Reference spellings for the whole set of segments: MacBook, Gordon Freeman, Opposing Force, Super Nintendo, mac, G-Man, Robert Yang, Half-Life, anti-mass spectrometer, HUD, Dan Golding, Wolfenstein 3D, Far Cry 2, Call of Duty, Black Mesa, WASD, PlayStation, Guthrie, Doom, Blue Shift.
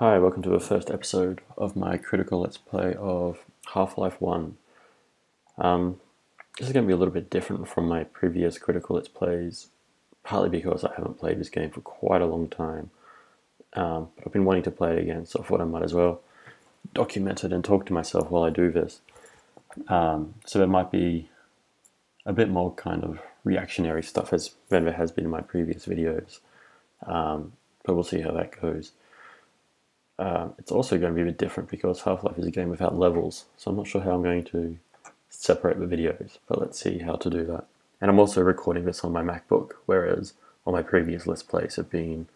Hi, welcome to the first episode of my critical let's play of Half-Life 1. This is going to be a little bit different from my previous critical let's plays, partly because I haven't played this game for quite a long time, but I've been wanting to play it again, so I thought I might as well document it and talk to myself while I do this. So there might be a bit more kind of reactionary stuff than there has been in my previous videos, but we'll see how that goes. It's also going to be a bit different because Half-Life is a game without levels, so I'm not sure how I'm going to separate the videos, but let's see how to do that. And I'm also recording this on my MacBook, whereas all my previous Let's Plays have been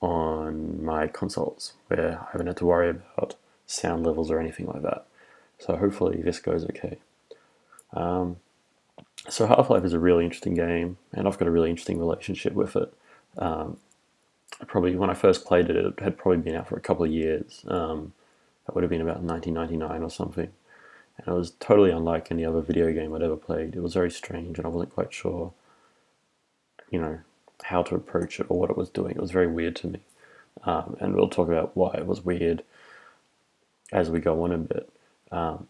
on my consoles, where I haven't had to worry about sound levels or anything like that. So hopefully this goes okay. So Half-Life is a really interesting game, and I've got a really interesting relationship with it. Probably when I first played it, it had probably been out for a couple of years. That would have been about 1999 or something. And it was totally unlike any other video game I'd ever played. It was very strange, and I wasn't quite sure, you know, how to approach it or what it was doing. It was very weird to me. And we'll talk about why it was weird as we go on a bit. And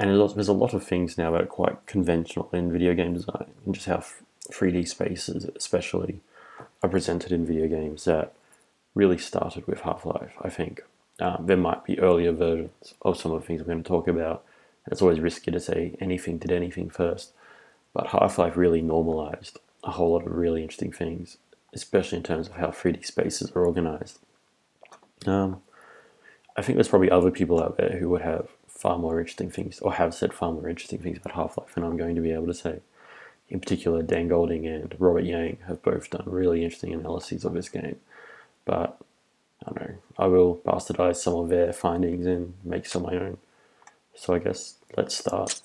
there's a lot of things now that are quite conventional in video game design, and just how 3D spaces especially are presented in video games that really started with Half-Life, I think. There might be earlier versions of some of the things we're going to talk about. It's always risky to say anything did anything first, but Half-Life really normalized a whole lot of really interesting things, especially in terms of how 3D spaces are organized. I think there's probably other people out there who would have far more interesting things, or have said far more interesting things about Half-Life than I'm going to be able to say. In particular, Dan Golding and Robert Yang have both done really interesting analyses of this game. But, I don't know, I will bastardize some of their findings and make some of my own. So I guess let's start.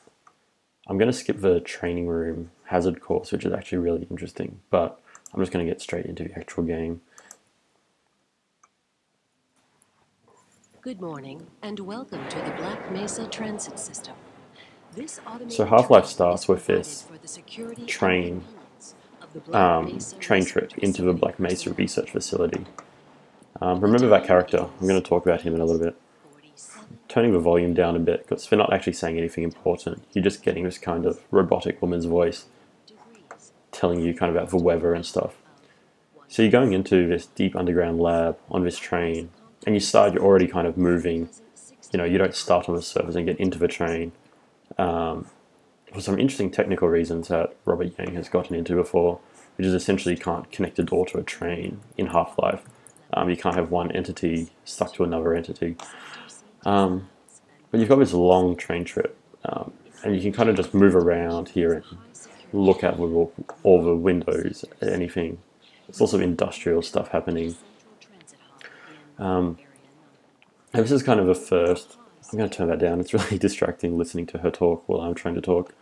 I'm going to skip the training room hazard course, which is actually really interesting, but I'm just going to get straight into the actual game. Good morning, and welcome to the Black Mesa transit system. So Half-Life starts with this train trip into the Black Mesa research facility. Remember that character. I'm going to talk about him in a little bit. Turning the volume down a bit, because they're not actually saying anything important. You're just getting this kind of robotic woman's voice telling you kind of about the weather and stuff. So you're going into this deep underground lab on this train, and you're already kind of moving. You know, you don't start on the surface and get into the train. For some interesting technical reasons that Robert Yang has gotten into before, which is essentially you can't connect a door to a train in Half-Life. You can't have one entity stuck to another entity. But you've got this long train trip, and you can kind of just move around here and look at all the windows, anything. There's also industrial stuff happening. And this is kind of the first... I'm going to turn that down. It's really distracting listening to her talk while I'm trying to talk.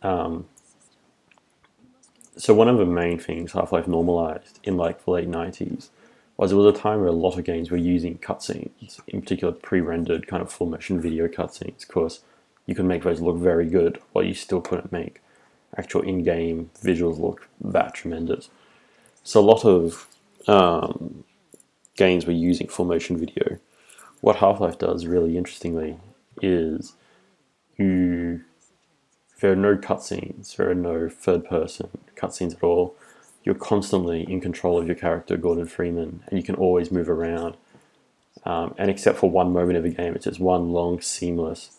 So one of the main things Half-Life normalized in like the late 90s was it was a time where a lot of games were using cutscenes, in particular pre-rendered kind of full-motion video cutscenes, because you can make those look very good while you still couldn't make actual in-game visuals look that tremendous. So a lot of games were using full-motion video. What Half-Life does, really interestingly, is there are no cutscenes, there are no third-person cutscenes at all. You're constantly in control of your character, Gordon Freeman, and you can always move around. And except for one moment of the game, it's just one long, seamless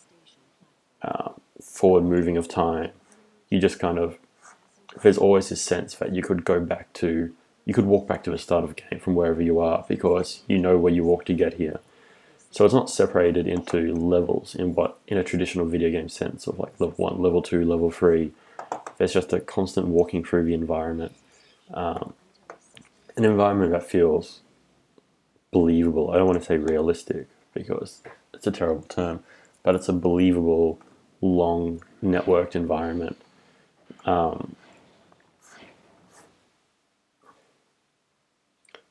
forward moving of time. You just kind of... There's always this sense that you could go back to... You could walk back to the start of the game from wherever you are, because you know where you walked to get here. So it's not separated into levels in a traditional video game sense of like level 1, level 2, level 3. There's just a constant walking through the environment. An environment that feels believable. I don't want to say realistic because it's a terrible term, but it's a believable, long, networked environment.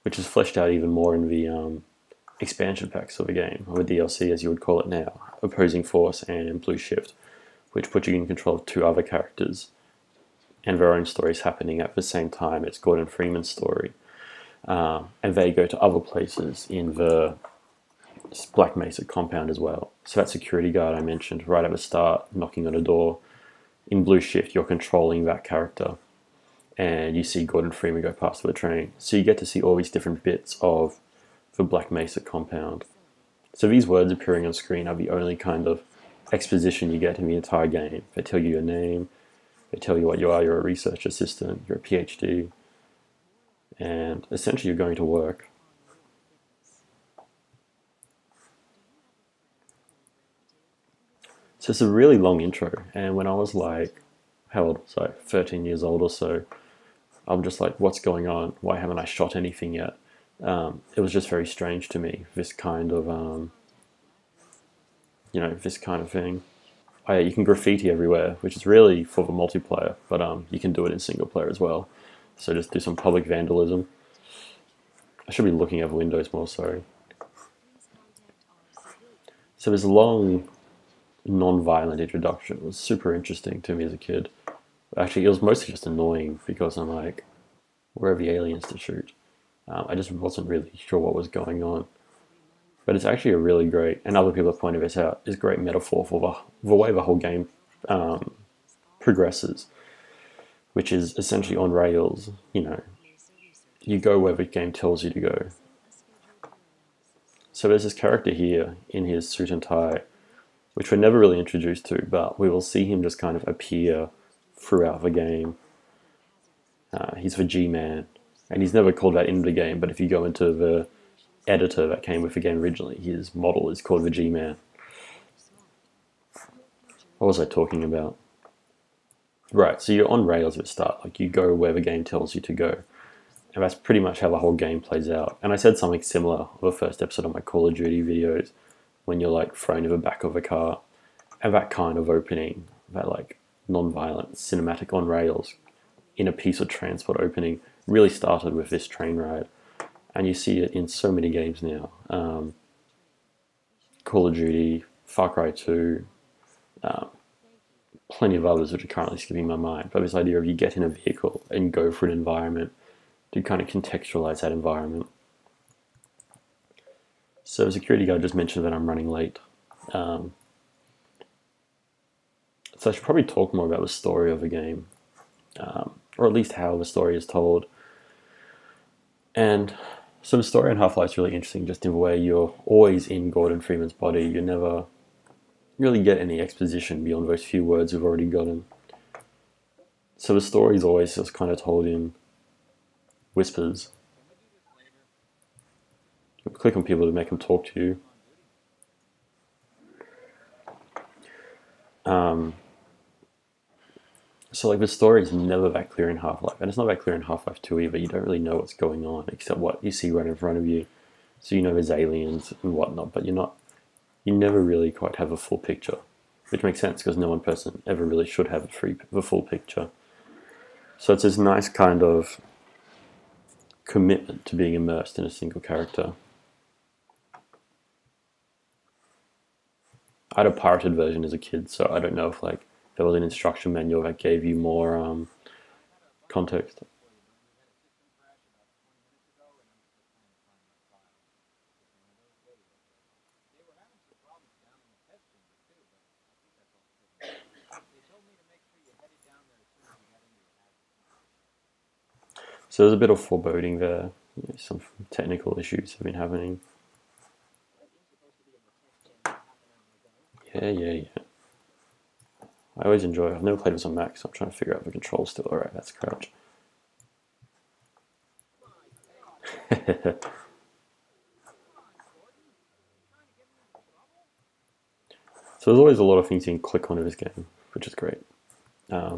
Which is fleshed out even more in the... expansion packs of a game, or a DLC as you would call it now, Opposing Force and Blue Shift, which put you in control of two other characters and their own stories happening at the same time. It's Gordon Freeman's story. and they go to other places in the Black Mesa compound as well. So that security guard I mentioned right at the start, knocking on a door, in Blue Shift you're controlling that character, and you see Gordon Freeman go past with a train. So you get to see all these different bits of the Black Mesa compound. So these words appearing on screen are the only kind of exposition you get in the entire game. They tell you your name, they tell you what you are, you're a research assistant, you're a PhD, and essentially you're going to work. So it's a really long intro, and when I was like, how old was I? 13 years old or so, I'm just like, what's going on? Why haven't I shot anything yet? It was just very strange to me, this kind of, you know, this kind of thing. Oh, yeah, you can graffiti everywhere, which is really for the multiplayer, but you can do it in single player as well. So just do some public vandalism. I should be looking over windows more, sorry. So there's a long, non-violent introduction. It was super interesting to me as a kid. Actually, it was mostly just annoying because I'm like, where are the aliens to shoot? I just wasn't really sure what was going on. But it's actually a really great, and other people have pointed this out, is a great metaphor for the way the whole game progresses, which is essentially on rails. You know, you go where the game tells you to go. So there's this character here in his suit and tie, which we're never really introduced to, but we will see him just kind of appear throughout the game. He's the G-Man, and he's never called that in the game, but if you go into the editor that came with the game originally, his model is called the G-Man. What was I talking about? Right, so you're on rails at the start, like you go where the game tells you to go. And that's pretty much how the whole game plays out. And I said something similar on the first episode of my Call of Duty videos, when you're like thrown to the back of a car, and that kind of opening, that like non-violent cinematic on rails in a piece of transport opening really started with this train ride. And you see it in so many games now. Call of Duty, Far Cry 2, plenty of others which are currently skipping my mind. But this idea of you get in a vehicle and go for an environment to kind of contextualize that environment. So the security guard just mentioned that I'm running late. So I should probably talk more about the story of the game, or at least how the story is told. And so the story in Half-Life is really interesting just in the way you're always in Gordon Freeman's body. You never really get any exposition beyond those few words we've already gotten. So the story is always just kind of told in whispers. You click on people to make them talk to you. So like the story is never that clear in Half-Life, and it's not that clear in Half-Life 2 either. You don't really know what's going on except what you see right in front of you. So you know there's aliens and whatnot, but you never really quite have a full picture, which makes sense because no one person ever really should have the full picture. So it's this nice kind of commitment to being immersed in a single character. I had a pirated version as a kid, so I don't know if like there was an instruction manual that gave you more context. So there's a bit of foreboding there. Some technical issues have been happening. Yeah. I always enjoy it. I've never played this on Mac, so I'm trying to figure out the controls still. Alright, that's crouch. So there's always a lot of things you can click on in this game, which is great. So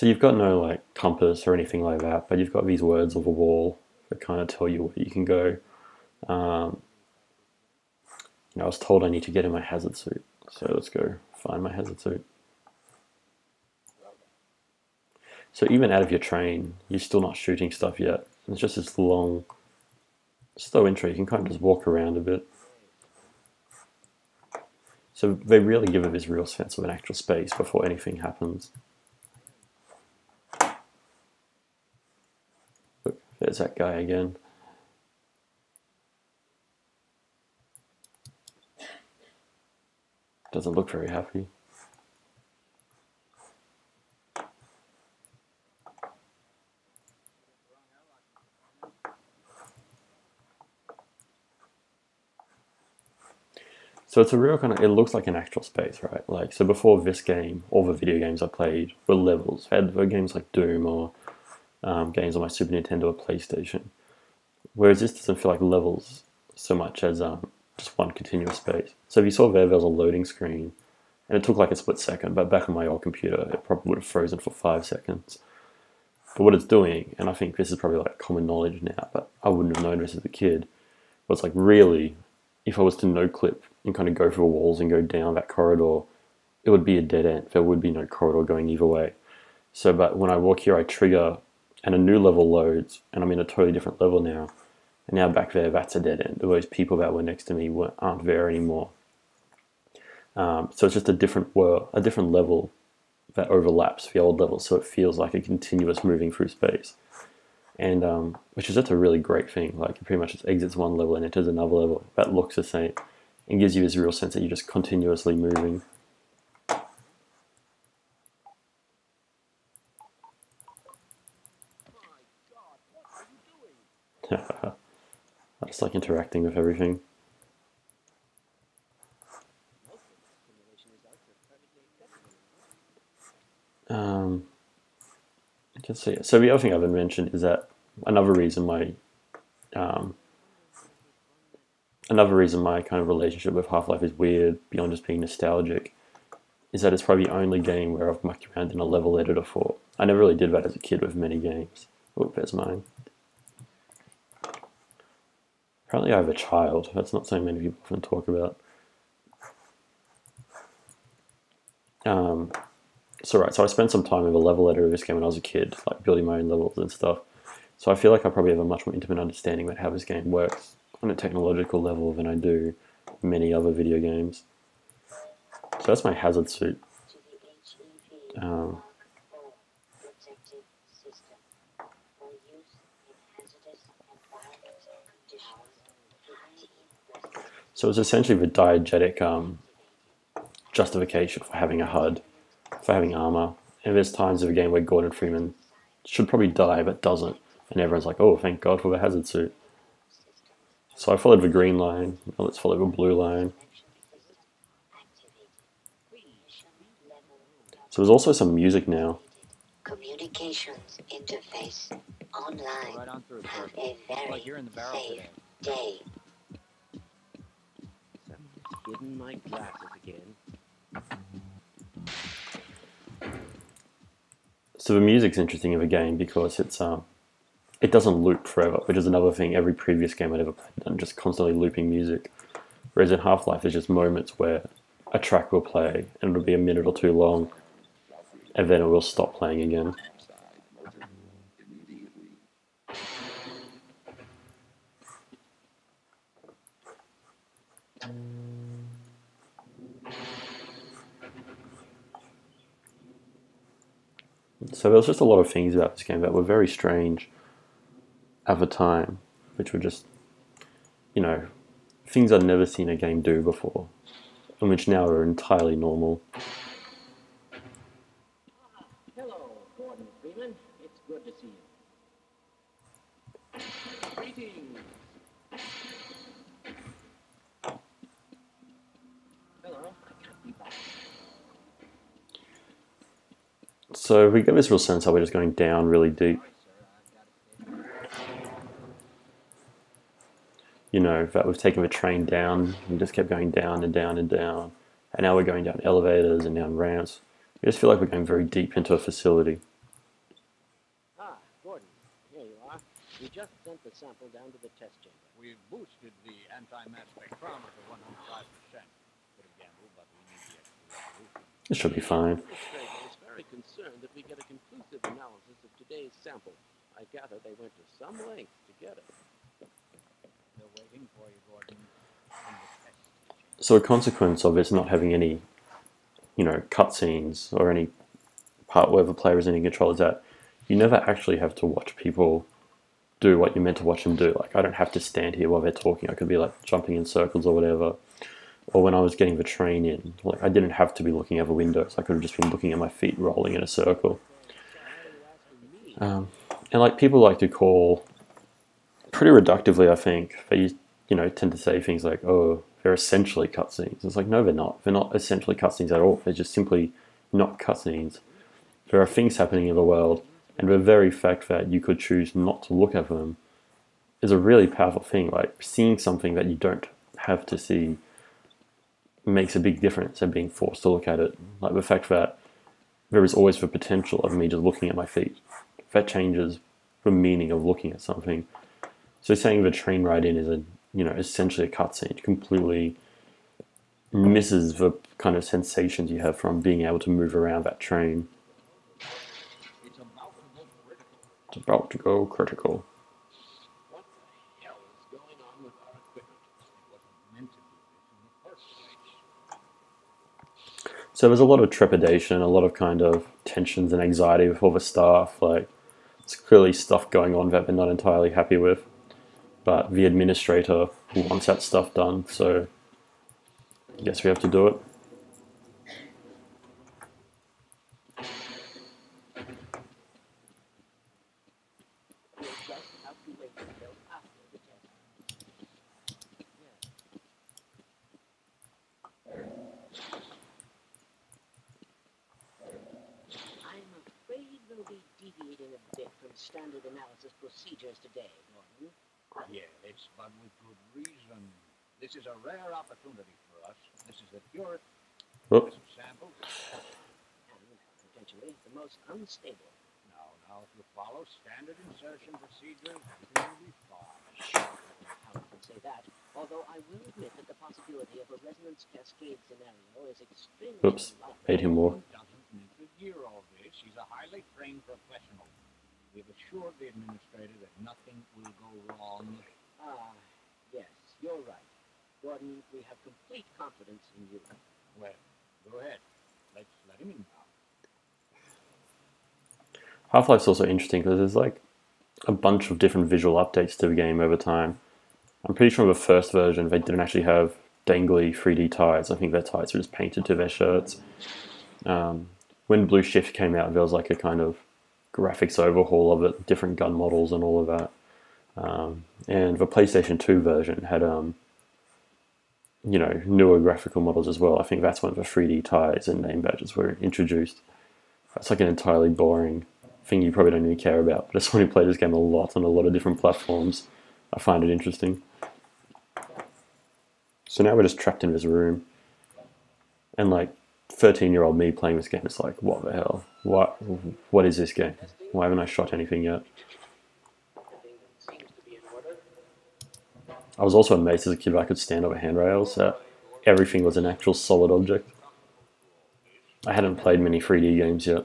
you've got no like compass or anything like that, but you've got these words of a wall that kind of tell you where you can go. You know, I was told I need to get in my hazard suit, so let's go find my hazard suit. So even out of your train, you're still not shooting stuff yet. It's just this long, slow intro. You can kind of just walk around a bit. So they really give it this real sense of an actual space before anything happens. There's that guy again. Doesn't look very happy. So it's a real kind of, it looks like an actual space, right? Like, so before this game, all the video games I played were levels. I had games like Doom or games on my Super Nintendo or PlayStation. Whereas this doesn't feel like levels so much as just one continuous space. So if you saw there, there was a loading screen, and it took like a split second, but back on my old computer, it probably would have frozen for 5 seconds. But what it's doing, and I think this is probably like common knowledge now, but I wouldn't have known this as a kid, was like really, if I was to no-clip and kind of go through the walls and go down that corridor, it would be a dead end. There would be no corridor going either way. So, but when I walk here, I trigger and a new level loads and I'm in a totally different level now. And now back there, that's a dead end. Those people that were next to me aren't there anymore. So it's just a different world, a different level that overlaps the old level. So it feels like a continuous moving through space. And which is just a really great thing. Like it pretty much just exits one level and enters another level that looks the same. And gives you this real sense that you're just continuously moving. I just like interacting with everything. So the other thing I haven't mentioned is that another reason my kind of relationship with Half-Life is weird, beyond just being nostalgic, is that it's probably the only game where I've mucked around in a level editor for. I never really did that as a kid with many games. Look, there's mine. Apparently I have a child. That's not something many people often talk about. So I spent some time with a level editor of this game when I was a kid, like building my own levels and stuff. So I feel like I probably have a much more intimate understanding about how this game works on a technological level than I do many other video games. So that's my hazard suit. So it's essentially the diegetic justification for having a HUD, for having armor. And there's times of a game where Gordon Freeman should probably die but doesn't. And everyone's like, oh, thank God for the hazard suit. So I followed the green line, now let's follow the blue line. So there's also some music now. Communications interface online. Right on through, have a very safe day. Getting my glasses again. So the music's interesting of a game because it's it doesn't loop forever, which is another thing every previous game I'd ever played done, just constantly looping music. Whereas in Half-Life, there's just moments where a track will play and it'll be a minute or two long, and then it will stop playing again. So there was just a lot of things about this game that were very strange at the time, which were just, you know, things I'd never seen a game do before, and which now are entirely normal. Hello, Gordon Freeman. It's good to see you. Greetings. Hello. I can't be back. So we get this real sense that we're just going down really deep. You know, that we've taken the train down and just kept going down and down and down. And now we're going down elevators and down ramps. We just feel like we're going very deep into a facility. Ah, Gordon, here you are. We just sent the sample down to the test chamber. We've boosted the anti-mass spectrometer to 105%. It should be fine. It's very concerned that we get a conclusive analysis of today's sample. I gather they went to some length to get it. Waiting for you, Gordon. So a consequence of this not having any, you know, cutscenes or any part where the player is in control is that you never actually have to watch people do what you're meant to watch them do. Like, I don't have to stand here while they're talking. I could be like jumping in circles or whatever. Or when I was getting the train in, like, I didn't have to be looking out the windows. I could have just been looking at my feet rolling in a circle. And like, people like to call, pretty reductively, I think, they, you know, tend to say things like, oh, they're essentially cutscenes. It's like, no, they're not. They're not essentially cutscenes at all. They're just simply not cutscenes. There are things happening in the world, and the very fact that you could choose not to look at them is a really powerful thing. Like, seeing something that you don't have to see makes a big difference than being forced to look at it. Like, the fact that there is always the potential of me just looking at my feet, that changes the meaning of looking at something. So saying the train ride in is a, you know, essentially a cutscene completely misses the kind of sensations you have from being able to move around that train. It's about to go critical. What the hell is going on with our equipment? It wasn't meant to do this in the first place. So there's a lot of trepidation, a lot of kind of tensions and anxiety with all the staff. Like, there's clearly stuff going on that they're not entirely happy with. But the administrator wants that stuff done, so I guess we have to do it. Oops, paid him more. He's a highly trained professional. We've assured the administrator that nothing will go wrong. Ah, yes, you're right. Gordon, we have complete confidence in you. Well, go ahead. Let's let him in now. Half-Life's also interesting because there's like a bunch of different visual updates to the game over time. I'm pretty sure the first version they didn't actually have dangly 3D ties. I think their ties were just painted to their shirts. When Blue Shift came out, there was like a kind of graphics overhaul of it, different gun models and all of that. And the PlayStation 2 version had, you know, newer graphical models as well. I think that's when the 3D ties and name badges were introduced. That's like an entirely boring thing you probably don't even care about, but as someone who played this game a lot on a lot of different platforms, I find it interesting. So now we're just trapped in this room, and like 13-year-old me playing this game is like, what the hell? What is this game? Why haven't I shot anything yet? I was also amazed as a kid I could stand over handrails, that everything was an actual solid object. I hadn't played many 3D games yet.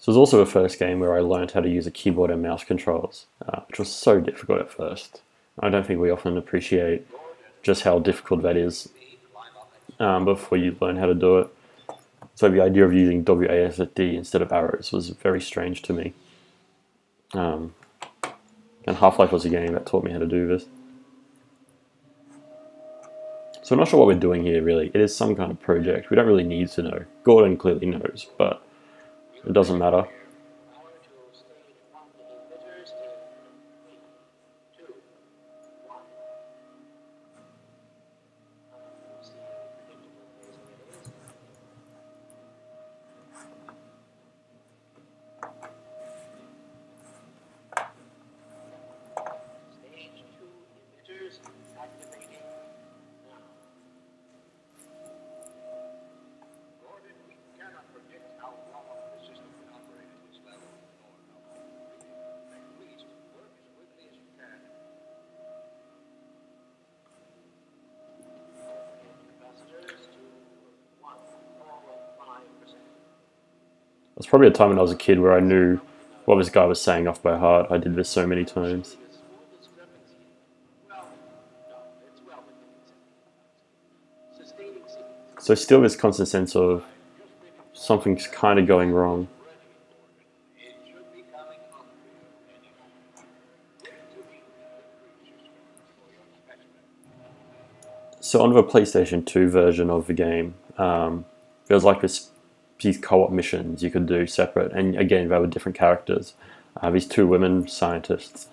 So it was also the first game where I learned how to use a keyboard and mouse controls, which was so difficult at first. I don't think we often appreciate just how difficult that is before you learn how to do it. So the idea of using WASD instead of arrows was very strange to me. And Half-Life was a game that taught me how to do this. So I'm not sure what we're doing here, really. It is some kind of project. We don't really need to know. Gordon clearly knows, but it doesn't matter. It's probably a time when I was a kid where I knew what this guy was saying off by heart. I did this so many times. So still this constant sense of something's kind of going wrong. So on the PlayStation 2 version of the game, there was like these co-op missions you could do separate, and again they were different characters. These two women scientists,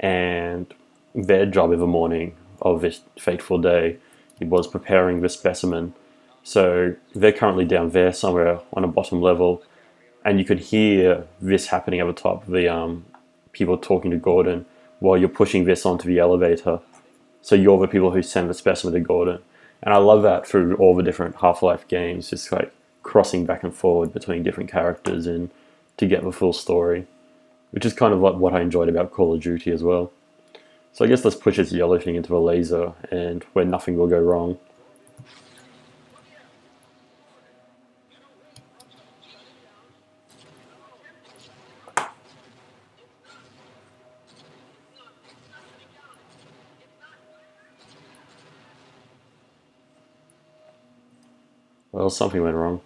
and their job in the morning of this fateful day was preparing the specimen. So they're currently down there somewhere on a bottom level, and you could hear this happening at the top, the people talking to Gordon while you're pushing this onto the elevator. So you're the people who send the specimen to Gordon. And I love that through all the different Half-Life games, just like crossing back and forward between different characters and to get the full story, which is kind of like what I enjoyed about Call of Duty as well. So I guess let's push this yellow thing into the laser and where nothing will go wrong. Well, something went wrong.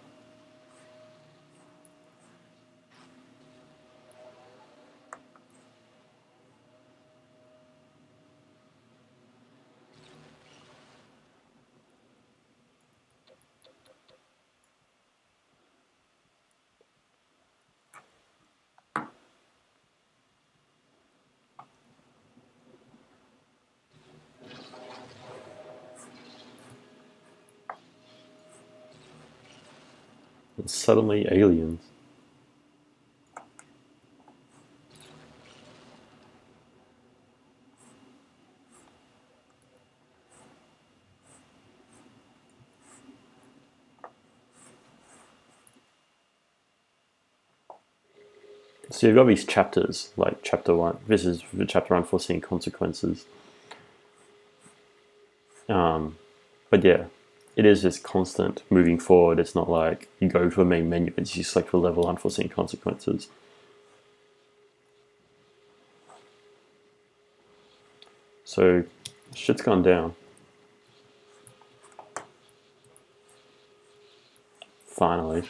And suddenly aliens. So you've got these chapters, like chapter 1. This is the chapter Unforeseen Consequences. But yeah. It is just constant moving forward. It's not like you go to a main menu and you select the level Unforeseen Consequences. So shit's gone down. Finally.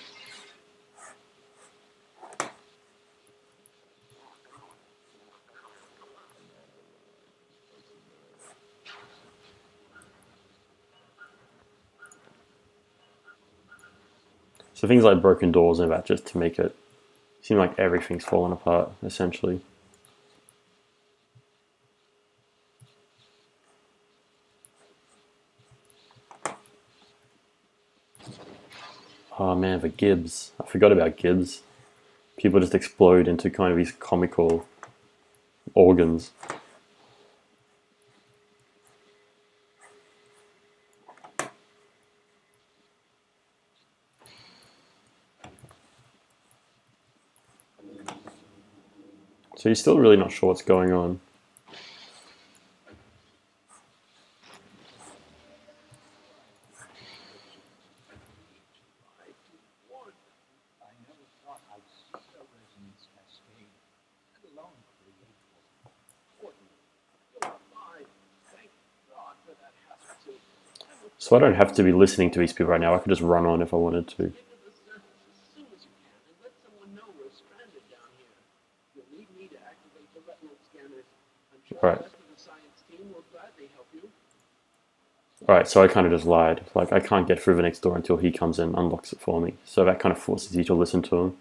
So things like broken doors and that, just to make it seem like everything's fallen apart, essentially. Oh man, the Gibbs. I forgot about Gibbs. People just explode into kind of these comical organs. So you're still really not sure what's going on. So I don't have to be listening to these people right now. I could just run on if I wanted to. Right. Alright, so I kind of just lied. Like, I can't get through the next door until he comes in and unlocks it for me. So that kind of forces you to listen to him.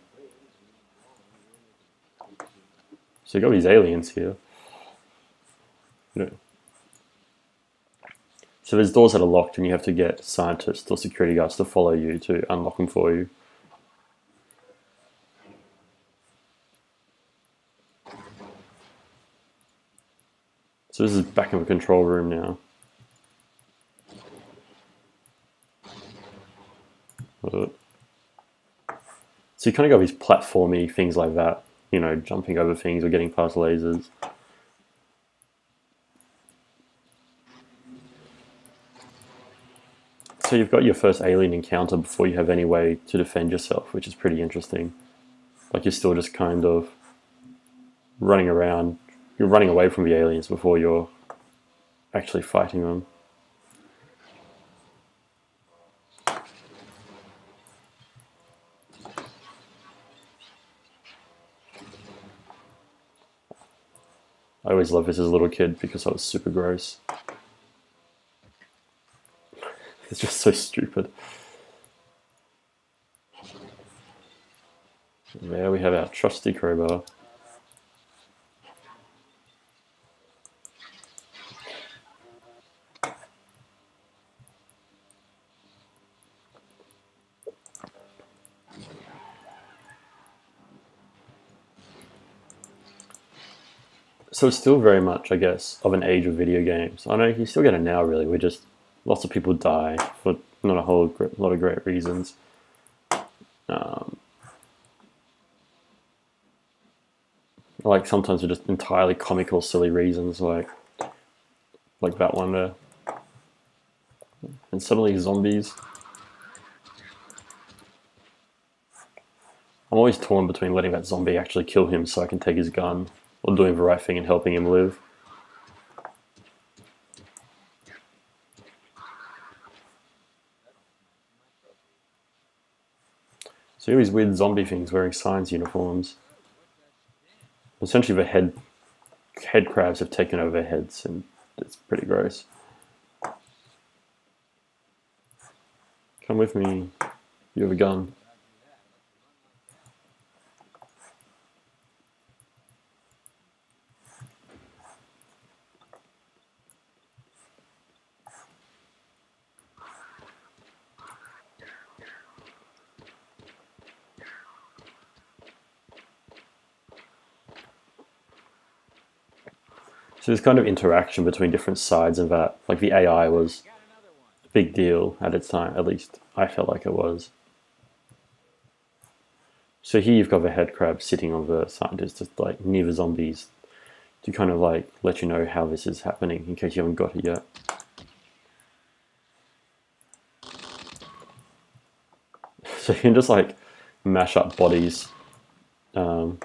So you got these aliens here. You know. So there's doors that are locked and you have to get scientists or security guards to follow you to unlock them for you. So this is back in the control room now. So you kind of got these platformy things like that, you know, jumping over things or getting past lasers. So you've got your first alien encounter before you have any way to defend yourself, which is pretty interesting. Like you're still just kind of running around, you're running away from the aliens before you're actually fighting them. I always loved this as a little kid because I was super gross. It's just so stupid. There we have our trusty crowbar. So it's still very much, I guess, of an age of video games. I know you still get it now, really. We're just, lots of people die for not a whole lot of great reasons. Like sometimes they're just entirely comical, silly reasons, like that one there. And suddenly zombies. I'm always torn between letting that zombie actually kill him so I can take his gun, or doing the right thing and helping him live. So here are these weird zombie things wearing science uniforms. Essentially the head crabs have taken over their heads, and it's pretty gross. Come with me, you have a gun. So this kind of interaction between different sides of that, like the AI was a big deal at its time, at least I felt like it was. So here you've got the head crab sitting on the scientist, just like near the zombies, to kind of like let you know how this is happening in case you haven't got it yet. So you can just like mash up bodies. I don't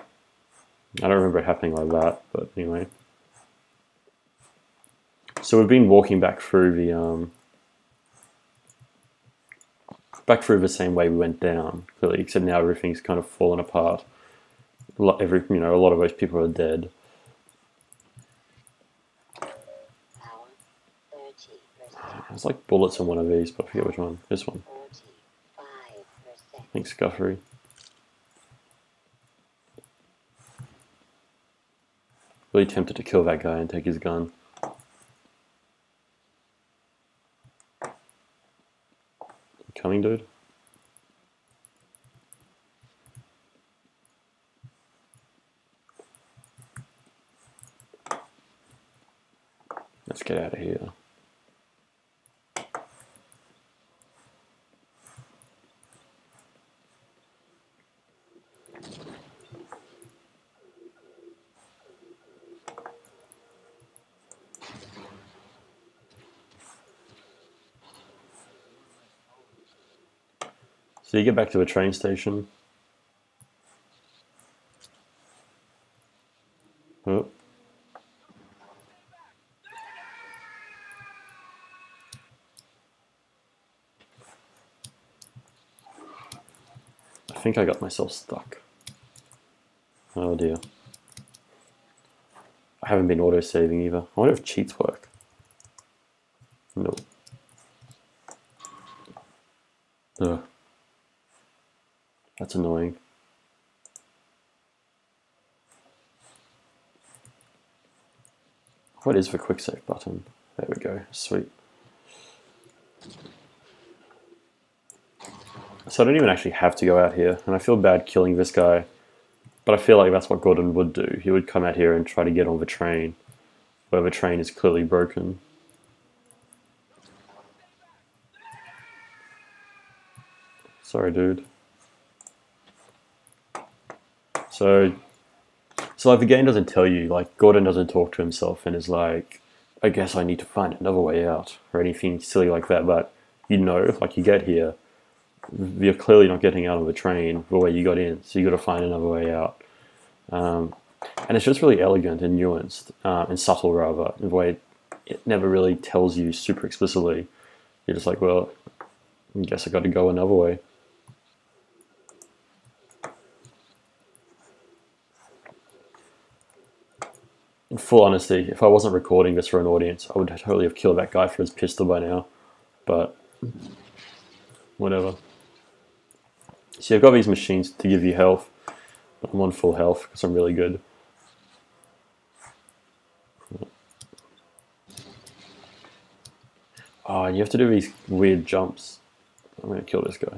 remember it happening like that, but anyway. So we've been walking back through the same way we went down, clearly, except now everything's kind of fallen apart. A lot of those people are dead. It's like bullets on one of these, but I forget which one. This one. Thanks, Guthrie. Really tempted to kill that guy and take his gun. Coming, dude. Let's get out of here. So you get back to the train station. Oh. I think I got myself stuck. Oh dear. I haven't been auto-saving either. I wonder if cheats work. No. Ugh. That's annoying. What is the quick save button? There we go, sweet. So I don't even actually have to go out here, and I feel bad killing this guy, but I feel like that's what Gordon would do. He would come out here and try to get on the train, where the train is clearly broken. Sorry, dude. So like the game doesn't tell you, like Gordon doesn't talk to himself and is like, I guess I need to find another way out or anything silly like that, but you know, like you get here, you're clearly not getting out of the train the way you got in, so you got to find another way out. And it's just really elegant and nuanced and subtle, rather, in a way it never really tells you super explicitly. You're just like, well, I guess I got to go another way. In full honesty, if I wasn't recording this for an audience, I would totally have killed that guy for his pistol by now, but whatever. So I've got these machines to give you health, but I'm on full health because I'm really good. Oh, and you have to do these weird jumps. I'm going to kill this guy.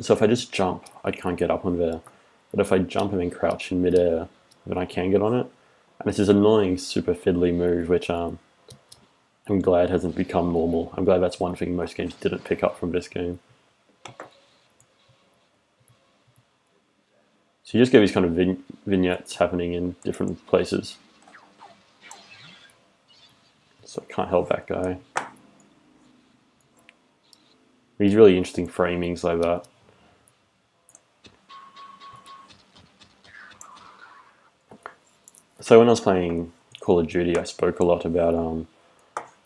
So if I just jump, I can't get up on there. But if I jump and then crouch in midair, then I can get on it. And it's this annoying, super fiddly move, which I'm glad hasn't become normal. I'm glad that's one thing most games didn't pick up from this game. So you just get these kind of vignettes happening in different places. So I can't help that guy. These really interesting framings like that. So when I was playing Call of Duty, I spoke a lot about,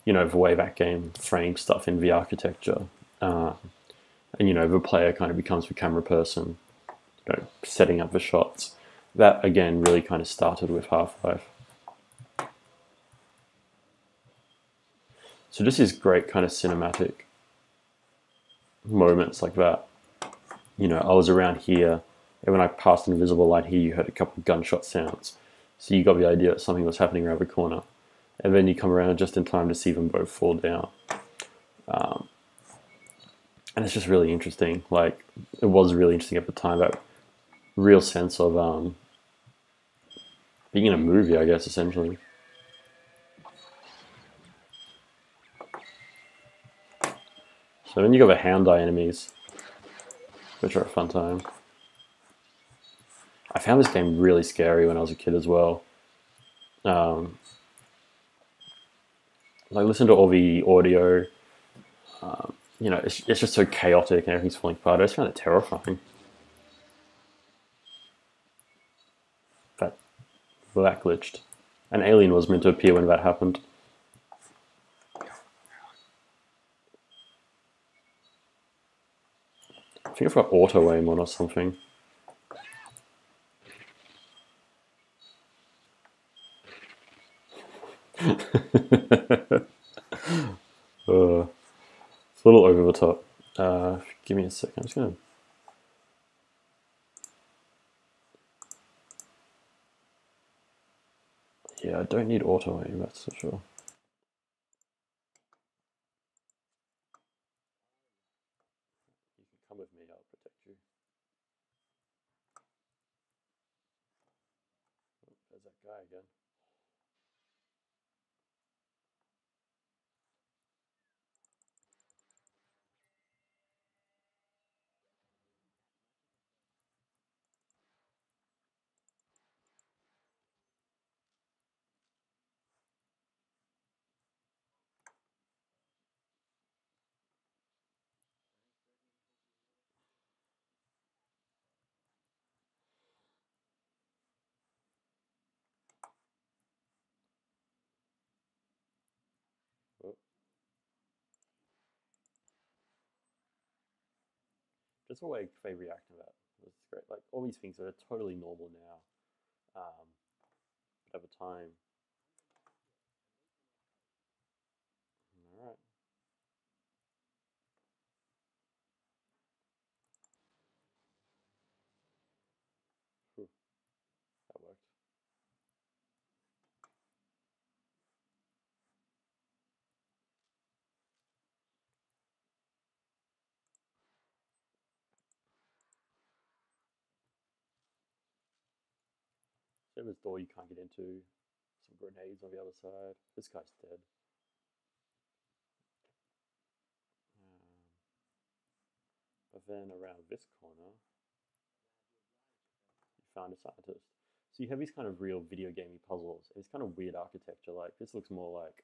you know, the way that game frames stuff in the architecture. And, you know, the player kind of becomes the camera person. You know, setting up the shots. That again really kind of started with Half-Life. So just these great kind of cinematic moments like that. You know, I was around here, and when I passed an invisible line here, you heard a couple of gunshot sounds. So you got the idea that something was happening around the corner. And then you come around just in time to see them both fall down. And it's just really interesting. Like, it was really interesting at the time, that real sense of being in a movie, I guess, essentially. So then you got the hound eye enemies, which are a fun time. I found this game really scary when I was a kid as well. Like, listen to all the audio. You know, it's just so chaotic and everything's falling apart. I just found it terrifying. But that glitched. An alien was meant to appear when that happened. I think I've got auto aim on or something. A little over the top. Give me a second. I'm just gonna. Yeah, I don't need auto aim. That's for sure. You can come with me. I'll protect you. Oh, there's that guy again. Just the way they react to that was great. Like, all these things that are totally normal now, but at the time. All right. Whew. That worked. This door you can't get into, some grenades on the other side. This guy's dead. But then around this corner, you found a scientist. So you have these kind of real video gamey puzzles. It's kind of weird architecture. Like, this looks more like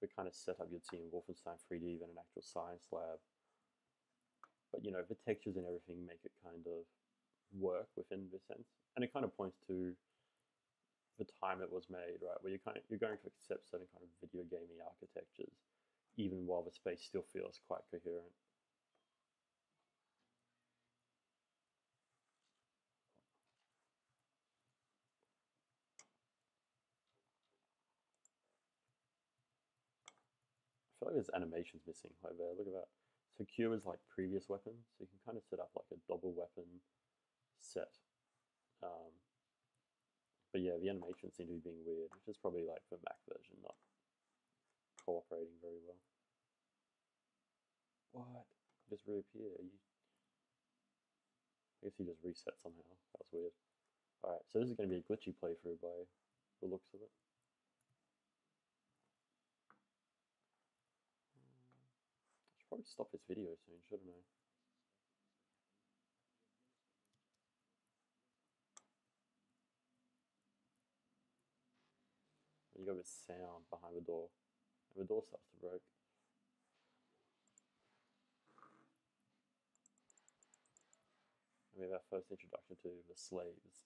the kind of setup you'd see in Wolfenstein 3D than an actual science lab. But, you know, the textures and everything make it kind of work within this sense. And it kind of points to the time it was made, right, where you're going to accept certain kind of video gamey architectures, even while the space still feels quite coherent. I feel like there's animations missing over there. Look at that. So Q is like previous weapon, so you can kind of set up like a double weapon set. But yeah, the animations seem to be being weird, which is probably like the Mac version not cooperating very well. What? You just reappear. You... I guess he just reset somehow. That was weird. Alright, so this is going to be a glitchy playthrough by the looks of it. I should probably stop this video soon, shouldn't I? You got this sound behind the door, and the door starts to break. And we have our first introduction to the slaves.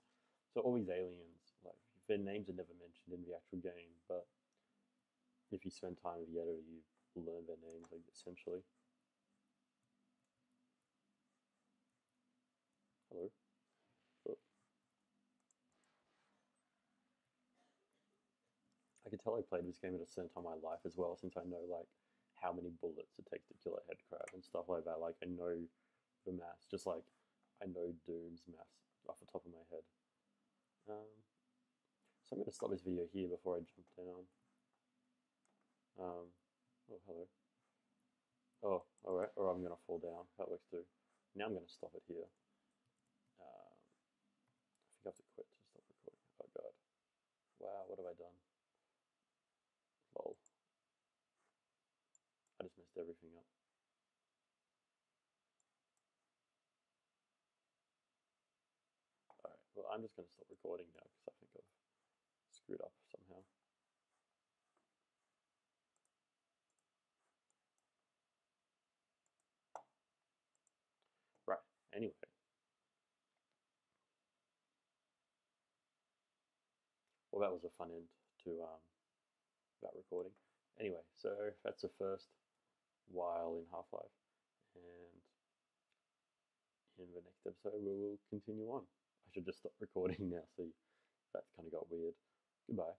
So all these aliens, like their names are never mentioned in the actual game, but if you spend time with the editor, you learn their names, like essentially. Hello. I could tell I played this game at a certain time in my life as well, since I know like how many bullets it takes to kill a head crab and stuff like that. Like I know the maths, just like I know Doom's maths off the top of my head. So I'm going to stop this video here before I jump down. Oh, hello. Oh, all right. Or I'm going to fall down. That works too. Now I'm going to stop it here. I think I have to quit to stop recording. Oh God. Wow, what have I done? Lol. I just messed everything up. Alright, well I'm just going to stop recording now because I think I've screwed up somehow. Right, anyway. Well, that was a fun end to that recording. Anyway, so that's the first while in Half-Life, and in the next episode we will continue on. I should just stop recording now, so that kind of got weird. Goodbye.